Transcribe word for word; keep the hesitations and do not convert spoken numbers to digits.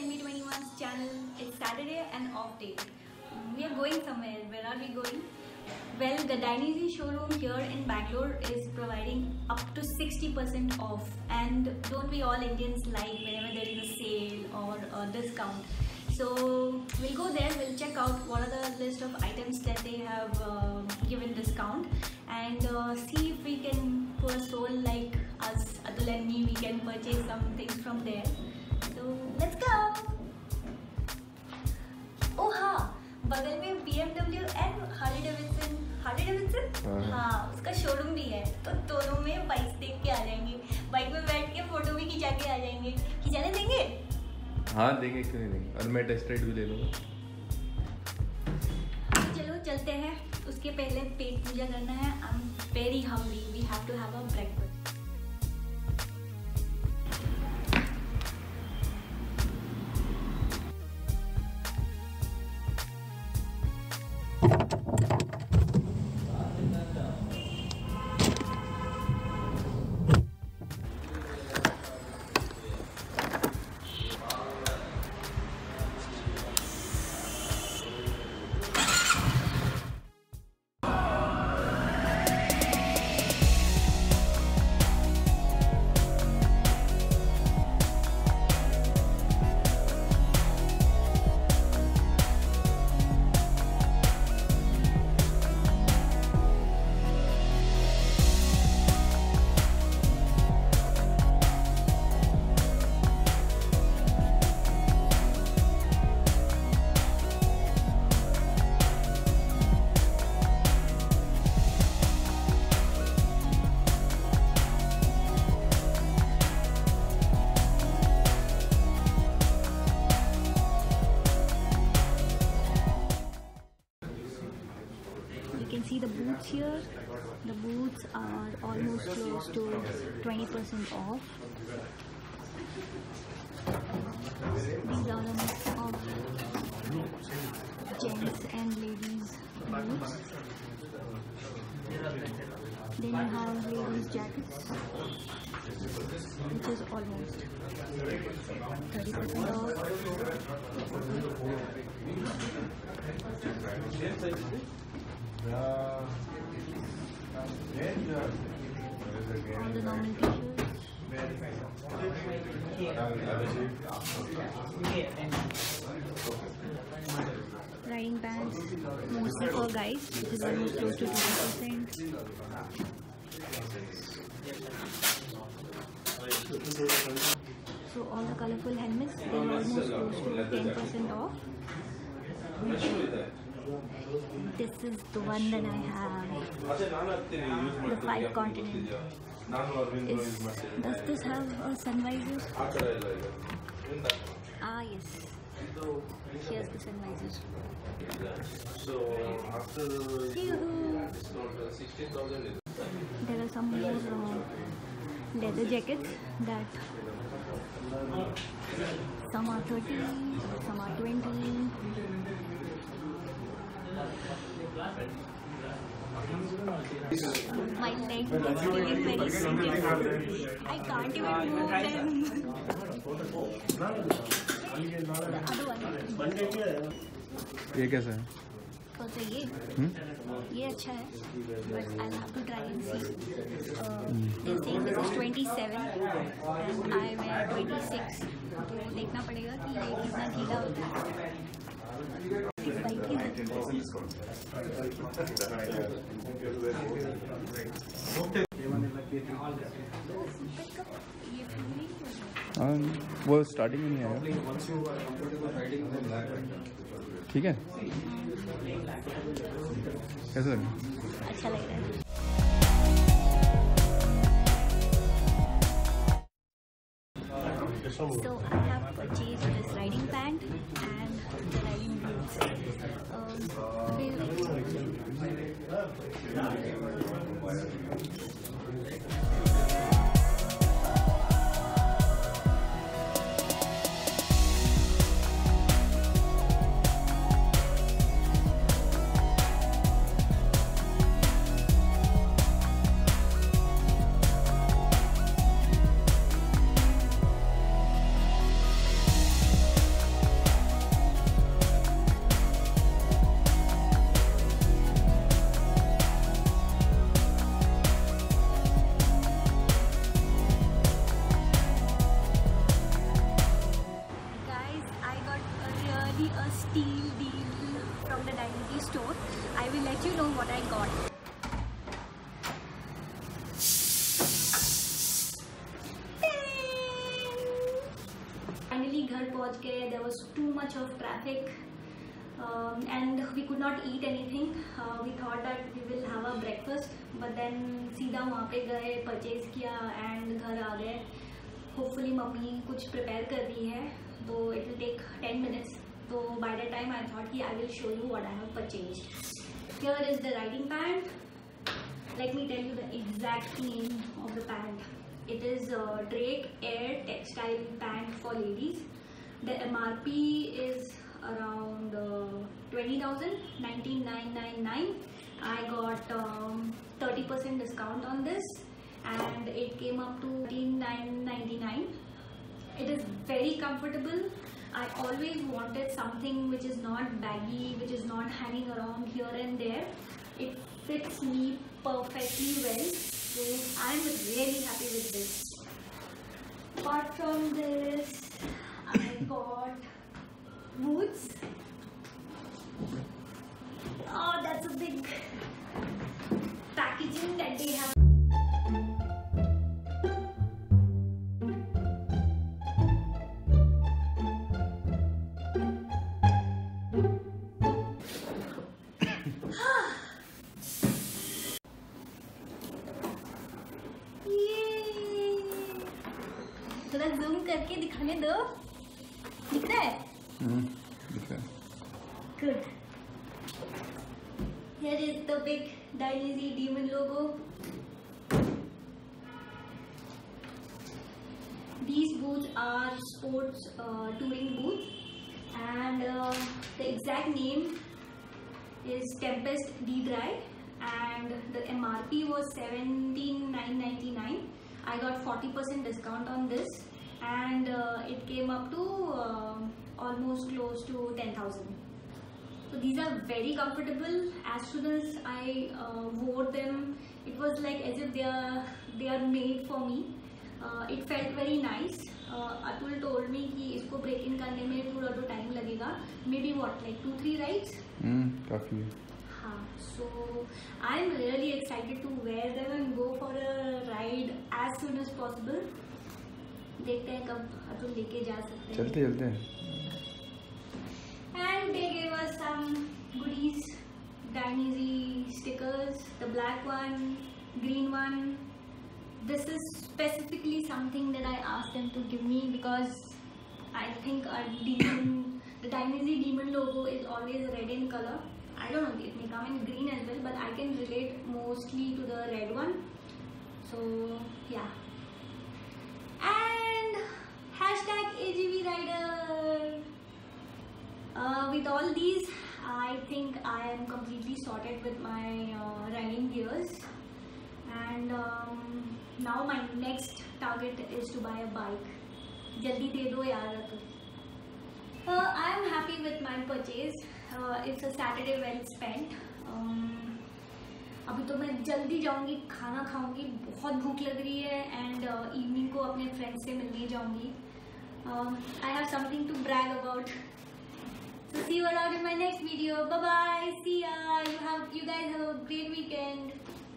nb twenty-one's channel. It's Saturday and off day. We are going somewhere. Where are we going? Well, the Dainese showroom here in Bangalore is providing up to sixty percent off, and don't we all Indians like whenever there is a sale or a discount? So we'll go there, we'll check out what are the list of items that they have uh, given discount, and uh, see if we can, for a soul like us, Atul and me, we can purchase some things from there. So let's go! Oh ha! बगल में B M W and Harley Davidson, Harley Davidson? हाँ, उसका showroom भी है, तो दोनों में bike देख के आ जाएंगे, बाइक में बैठ के फोटो भी खिंचा के आ जाएंगे, खिंचाने देंगे? हाँ देंगे, क्यों नहीं? और मैं टेस्ट राइड भी ले लूँगा। चलो चलते हैं, उसके पहले पेट पूजा करना है, I'm very hungry, we have to have a breakfast. See the boots here. The boots are almost close to twenty percent off. These are a mix of gents and ladies boots. Then you have ladies jackets, which is almost thirty percent off. Uh, all the normal t-shirts, riding pants, mostly for guys, which is almost close to twenty percent. So all the colourful helmets, they are almost close to ten percent off. This is the one that I have, the five continent. Is, does this have a sunvisor? Ah yes, here's the sunvisor. There are some more uh, leather jackets that some are thirty, some are twenty. My leg is feeling very stiff. I can't even move them. The other one. ये कैसा है? तो तो ये ये अच्छा है, but I'll have to try and see. They say this is twenty-seven and I wear twenty-six. तो देखना पड़ेगा कि ये कितना ढीला होता है. वो स्टार्टिंग में नहीं आया, ठीक है, कैसा लगा? अच्छा लग रहा है. So I have purchased this riding pant and the riding boots. Um, the store. I will let you know what I got. Finally, घर पहुँच गए. There was too much of traffic, um, and we could not eat anything. Uh, we thought that we will have a breakfast, but then सीधा वहाँ पे गए, purchase किया and घर आ गए. Hopefully, मम्मी कुछ prepare कर रही है. तो it will take ten minutes. So by that time, I thought कि I will show you what I have purchased. Here is the riding pant. Let me tell you the exact name of the pant. It is uh, Drake Air Textile Pant for ladies. The M R P is around uh, twenty thousand nineteen nine nine nine. I got um, thirty percent discount on this, and it came up to thirteen nine ninety nine. It is very comfortable. I always wanted something which is not baggy, which is not hanging around here and there. It fits me perfectly well, so I am really happy with this. Apart from this, I got boots. Oh, that's a big packaging that they have. Zoom करके दिखाने दो. दिख रहा है? हम्म, दिख रहा है. Good. Here is the big Dainese Demon logo. These boots are sports uh, touring boots, and uh, the exact name is Tempest D Dry, and the M R P was seventeen nine ninety-nine. I got forty percent discount on this, and uh, it came up to uh, almost close to ten thousand. So these are very comfortable. As soon as I uh, wore them, it was like as if they are they are made for me. Uh, it felt very nice. Uh, Atul told me कि इसको break in करने में थोड़ा तो time लगेगा. Maybe what, like two three rides? Hmm, काफी. हाँ, so I'm really excited to wear them and go for a ride as soon as possible. देखते हैं कब अतुल लेके जा सकते हैं. चलते चलते हैं. And they gave us some goodies, Dainese stickers, the black one, green one. This is specifically something that I asked them to give me because I think a demon, the Dainese Demon logo is always red in color. I don't know, it may come in green as well, but I can relate mostly to the red one. So yeah. Uh, with all these, I think I am completely sorted with my uh, running gears, and um, now my next target is to buy a bike. Jaldi de do yaar Atul. Uh, I am happy with my purchase. Uh, it's a Saturday well spent. Um, अभी तो मैं जल्दी जाऊँगी, खाना खाऊँगी, बहुत भूख लग रही है, and uh, evening को अपने friends से मिलने जाऊँगी. Uh, I have something to brag about. So see you all out in my next video. Bye bye. See ya. You have, you guys have a great weekend.